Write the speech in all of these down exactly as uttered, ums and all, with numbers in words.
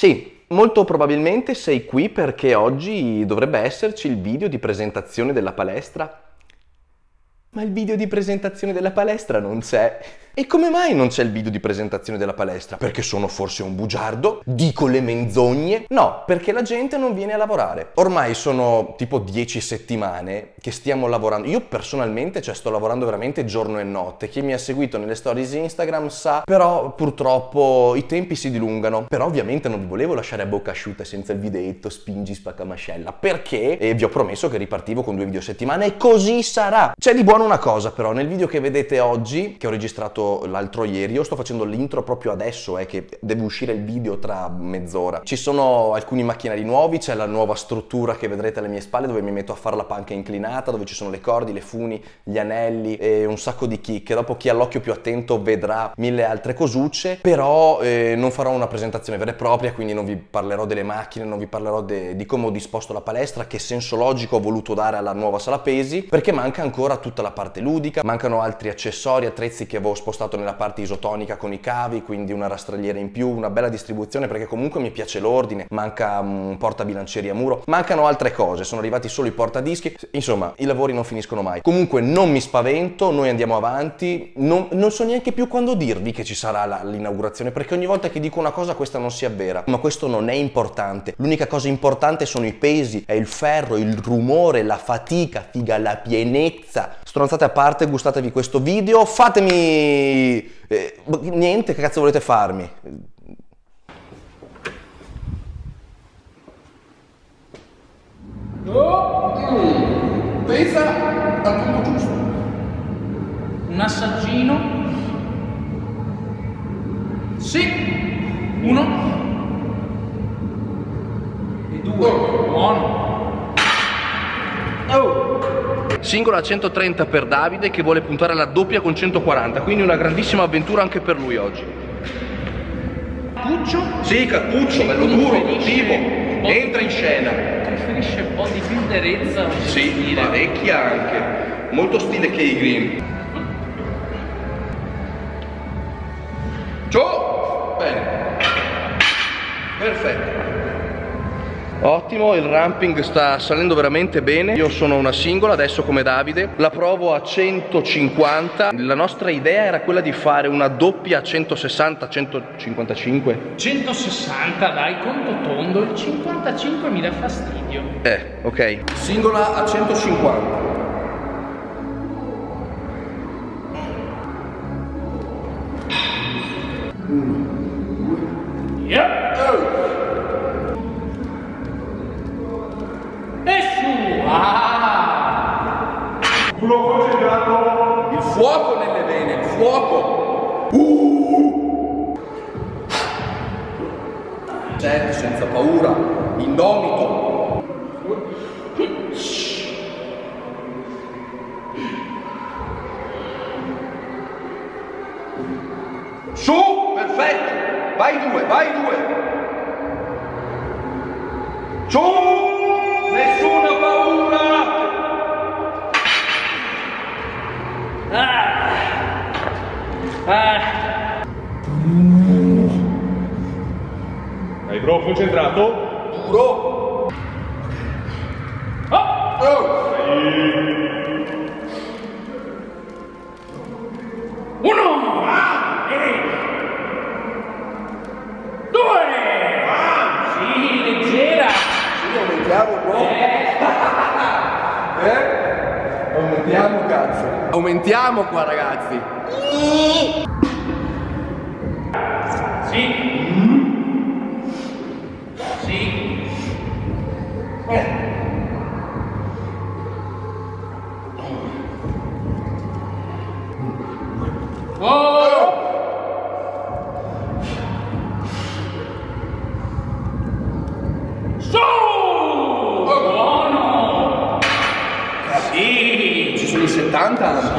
Sì, molto probabilmente sei qui perché oggi dovrebbe esserci il video di presentazione della palestra. Ma il video di presentazione della palestra non c'è. E come mai non c'è il video di presentazione della palestra? Perché sono forse un bugiardo? Dico le menzogne? No, perché la gente non viene a lavorare. Ormai sono tipo dieci settimane che stiamo lavorando. Io personalmente, cioè, sto lavorando veramente giorno e notte. Chi mi ha seguito nelle stories Instagram sa, però purtroppo i tempi si dilungano. Però ovviamente non vi volevo lasciare a bocca asciutta senza il videetto spingi spaccamascella, perché eh, vi ho promesso che ripartivo con due video a settimana e così sarà. C'è di buono una cosa però, nel video che vedete oggi, che ho registrato l'altro ieri, io sto facendo l'intro proprio adesso, è eh, che deve uscire il video tra mezz'ora. Ci sono alcuni macchinari nuovi, c'è la nuova struttura che vedrete alle mie spalle dove mi metto a fare la panca inclinata, dove ci sono le corde, le funi, gli anelli e un sacco di chicche. Dopo chi ha l'occhio più attento vedrà mille altre cosucce, però eh, non farò una presentazione vera e propria, quindi non vi parlerò delle macchine, non vi parlerò di come ho disposto la palestra, che senso logico ho voluto dare alla nuova sala pesi, perché manca ancora tutta la parte ludica, mancano altri accessori, attrezzi che avevo spostato nella parte isotonica con i cavi, quindi una rastrelliera in più, una bella distribuzione, perché comunque mi piace l'ordine, manca un portabilancieri a muro, mancano altre cose, sono arrivati solo i portadischi, insomma i lavori non finiscono mai. Comunque non mi spavento, noi andiamo avanti, non, non so neanche più quando dirvi che ci sarà l'inaugurazione, perché ogni volta che dico una cosa questa non si avvera, ma questo non è importante. L'unica cosa importante sono i pesi, è il ferro, il rumore, la fatica, figa, la pienezza. Stronzate a parte, gustatevi questo video, fatemi... Eh, niente, che cazzo volete farmi? No, pesa al punto giusto. Un assaggino. Sì, uno e due. Oh. Buono. Oh. Singola a centotrenta per Davide, che vuole puntare alla doppia con centoquaranta, quindi una grandissima avventura anche per lui oggi. Cappuccio? Sì, cappuccio, bello duro, vivo, entra in scena. Preferisce un po' di finterezza. Sì, parecchia anche, molto stile K-Green. Ciao! Bene. Perfetto. Ottimo, il ramping sta salendo veramente bene. Io sono una singola adesso come Davide, la provo a centocinquanta. La nostra idea era quella di fare una doppia a centosessanta, centocinquantacinque, centosessanta dai, conto tondo. Il cinquantacinque mi dà fastidio. Eh, ok. Singola a centocinquanta. Fuoco nelle vene, fuoco! Uh. Certo, senza paura, indomito. Su, perfetto! Vai due, vai due! Su! Nessuna paura! Ah. Ah. Dai bro, concentrato. Duro. Oh. Oh. Uno. Ah. Due. Ah. Sì, leggera. Sì, aumentiamo bro. Eh? eh? Aumentiamo cazzo. Aumentiamo qua ragazzi. Sì. Mm. Sì. Eh. Oh.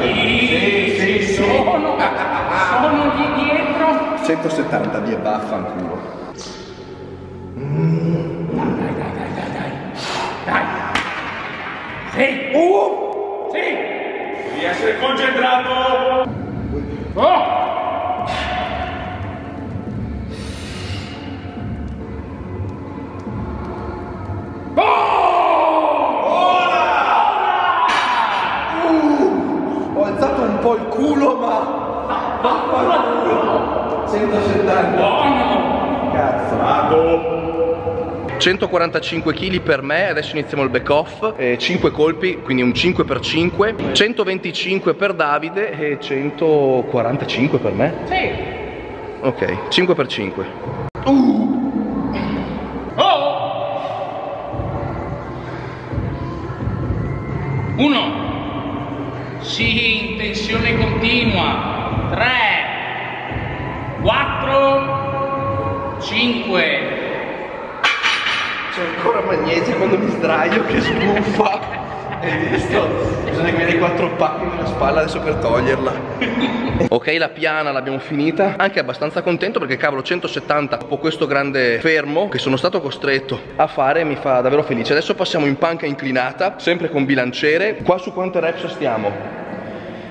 Sì, sì, sì, sono, sono lì dietro. centosettanta, via, vaffanculo. Mm. Dai, dai, dai, dai, dai. Dai. Sì. Uh. Sì. Devi essere concentrato. Oh. centoquarantacinque chili per me, adesso iniziamo il back off, eh, cinque colpi, quindi un cinque per cinque, centoventicinque per Davide e centoquarantacinque per me? Sì. Ok, cinque per cinque. Uh. Oh! uno. Sì, tensione continua. tre, quattro, cinque. C'è ancora magnesia quando mi sdraio, che sbuffa. Hai visto? Bisogna avere quattro pacchi nella spalla adesso per toglierla. Ok, la piana l'abbiamo finita. Anche abbastanza contento perché cavolo, centosettanta dopo questo grande fermo che sono stato costretto a fare mi fa davvero felice. Adesso passiamo in panca inclinata, sempre con bilanciere. Qua su quante reps stiamo?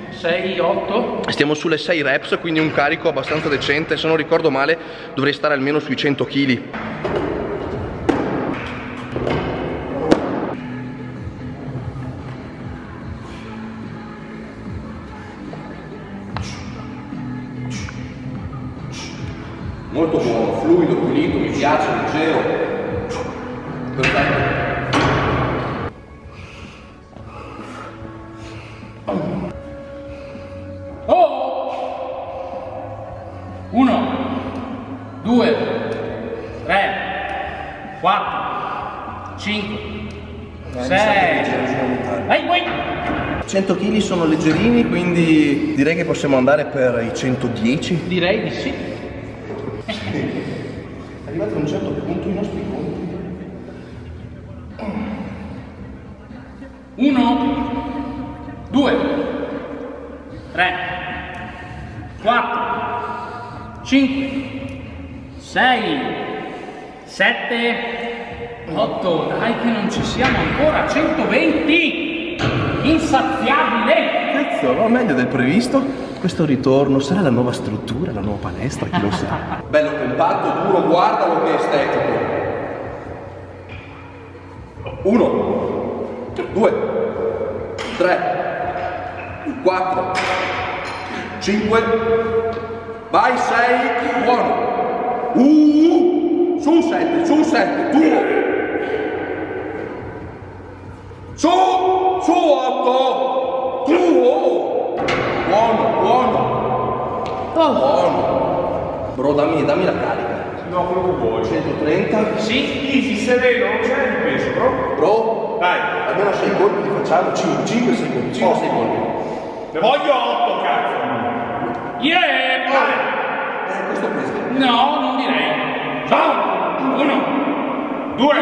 sei, otto. Stiamo sulle sei reps, quindi un carico abbastanza decente. Se non ricordo male dovrei stare almeno sui cento chili. Molto buono, fluido, pulito, mi piace, leggero. Perfetto. Oh! uno, due, tre, quattro, cinque, sei. Vai, vai! cento chili sono leggerini, quindi direi che possiamo andare per i centodieci. Direi di sì. Arrivati a un certo punto i nostri conti. uno, due, tre, quattro, cinque, sei, sette, otto. Dai che non ci siamo ancora. centoventi! Insaziabile! Cazzo, va meglio del previsto. Questo ritorno sarà la nuova struttura, la nuova palestra, chi lo sa. Bello compatto, duro, guardalo che estetico. uno, due, tre, quattro, cinque, vai sei, buono. Uh, su sette, su sette, duro. Su, su otto, duro. Buono, buono, buono. Bro, dammi, dammi la carica. No, quello che vuoi. centotrenta. Sì, easy, sereno, non c'è il peso, bro. Bro, dai, almeno sei colpi li facciamo, cinque, cinque, sei colpi. cinque, sei colpi. Ne voglio otto, cazzo. Yeah, vai. Eh, questo peso. No, non direi. Ciao. uno, due,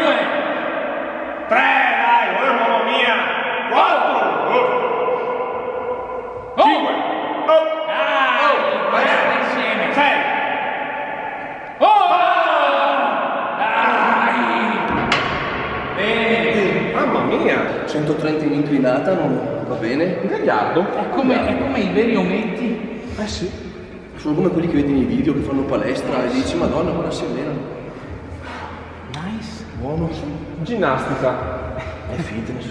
tre, dai, oh mamma mia. quattro, oh! cinque! Oh! Ah! Oh! Vai insieme! sei! Oh! Ah! Dai! Eh, mamma mia! centotrenta in inclinata, non va bene? Un gagliardo! È come, è come i veri ometti! Eh sì! Sono come quelli che vedi nei video che fanno palestra e dici madonna, guarda si allenano! Nice! Buono! Ginnastica! È fitness!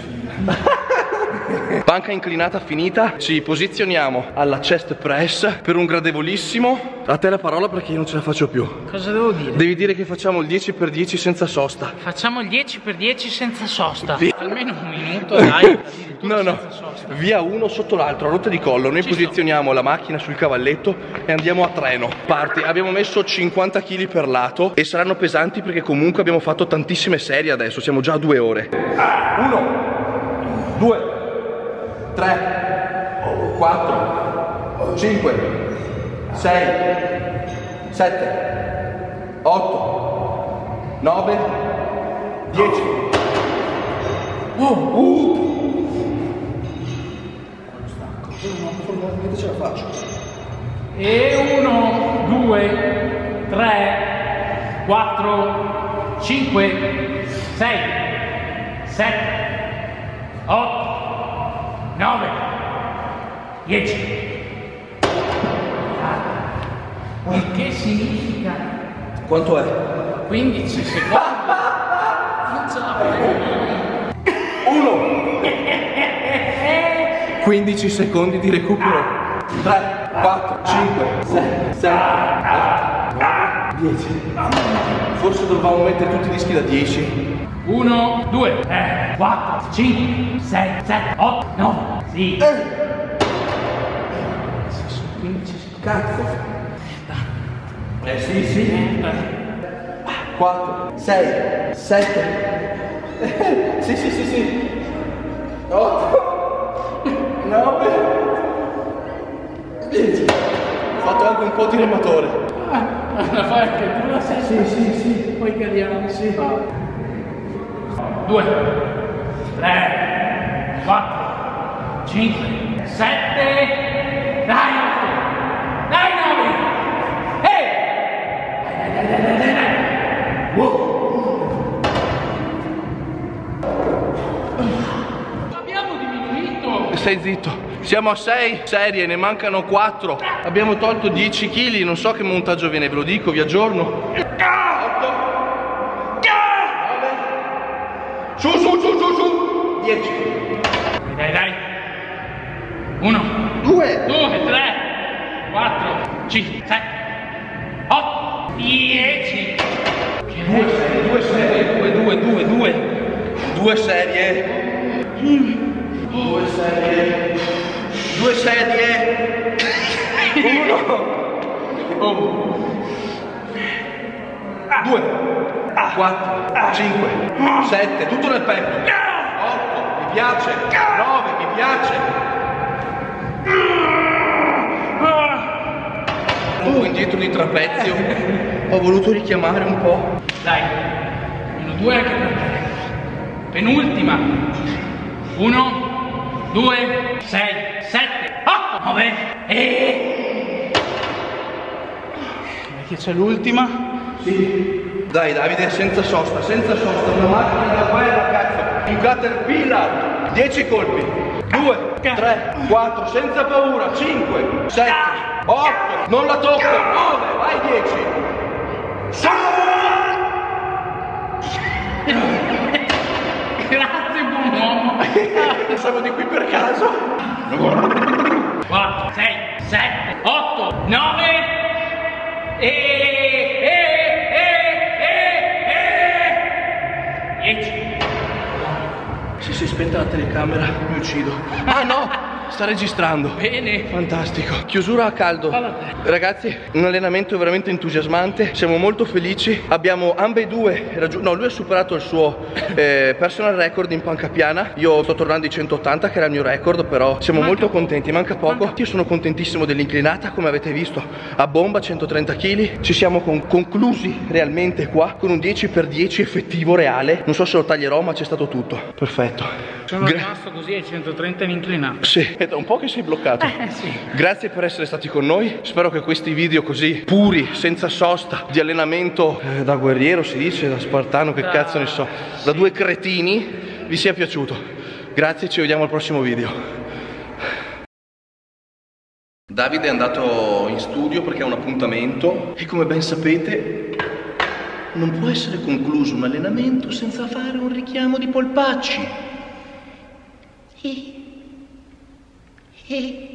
Panca inclinata finita, ci posizioniamo alla chest press per un gradevolissimo. A te la parola perché io non ce la faccio più. Cosa devo dire? Devi dire che facciamo il dieci per dieci senza sosta. Facciamo il dieci per dieci senza sosta. Via. Almeno un minuto, dai. No, no. Sosta. Via uno sotto l'altro, a rotta di collo. Noi ci posizioniamo sto. La macchina sul cavalletto e andiamo a treno. Parti. Abbiamo messo cinquanta chili per lato e saranno pesanti perché comunque abbiamo fatto tantissime serie adesso. Siamo già a due ore. Ah, uno, due, tre, quattro, cinque, sei, sette, otto, nove, dieci. Oh, uh! Stacco, formalmente ce la faccio. E uno, due, tre, quattro, cinque, sei, sette, otto, nove, dieci. Il che significa? Quanto è? quindici secondi. Non ce la prendo. uno. quindici secondi di recupero. tre, quattro, cinque, sei, sette, otto, dieci. Forse dovevamo mettere tutti i dischi da dieci. uno, due, tre, quattro, cinque, sei, sette, otto, nove. Sì. Eh. Si spinge sul cazzo. Eh sì, sì. quattro, sei, sette. Sì, sì, sì, sì. otto, nove, dieci. Ho fatto anche un po' di rematore. La fai anche tu la sei? Sì, sì, sì. Poi cadiamo, sì. due, tre, quattro, cinque, sette, dai! Dai, nove! Ehi! Dai, dai, dai, dai, dai! Wow! Stai zitto, siamo a sei serie, ne mancano quattro. Abbiamo tolto dieci chili, non so che montaggio viene, ve lo dico, vi aggiorno. Su, su, su, su, su. dieci. Dai, dai. uno, due, tre, quattro, cinque, sette, otto, dieci. Due serie, due, due, due, due. Due serie. Due serie. Due serie. Uno. Oh. Ah. Due. Ah. Quattro. Ah. Cinque. Ah. Sette. Tutto nel petto. No. Otto. Mi piace. Ah. Nove. Mi piace. Ah. Un po' indietro di trapezio. Ho voluto richiamare un po'. Dai. Uno, due. Anche per te. Penultima. Uno. due, sei, sette, otto, nove. E che c'è l'ultima? Sì. Dai Davide, senza sosta, senza sosta, una macchina da guerra, cazzo. Un caterpillar, dieci colpi. due, tre, quattro, senza paura, cinque, sette, otto, non la tocco, nove, vai dieci. Grazie buon uomo. Siamo di qui per caso. quattro, sei, sette, otto, nove. E e e e dieci. Se si è spenta la telecamera mi uccido. Ah no, sta registrando. Bene, fantastico. Chiusura a caldo. Ragazzi, un allenamento veramente entusiasmante. Siamo molto felici. Abbiamo ambedue raggiunto. No, lui ha superato il suo eh, personal record in panca piana. Io sto tornando ai centottanta, che era il mio record. Però siamo manca. molto contenti. Manca poco. Manca. Io sono contentissimo dell'inclinata, come avete visto. A bomba, centotrenta chili. Ci siamo con conclusi realmente qua con un dieci per dieci effettivo, reale. Non so se lo taglierò, ma c'è stato tutto. Perfetto. Sono rimasto così ai centotrenta in inclinato. Sì, è da un po' che sei bloccato. Eh, sì. Grazie per essere stati con noi. Spero che questi video così puri, senza sosta, di allenamento eh, da guerriero si dice, da spartano, che da... cazzo ne so, sì. da due cretini, vi sia piaciuto. Grazie, ci vediamo al prossimo video. Davide è andato in studio perché ha un appuntamento e, come ben sapete, non può essere concluso un allenamento senza fare un richiamo di polpacci. He. He.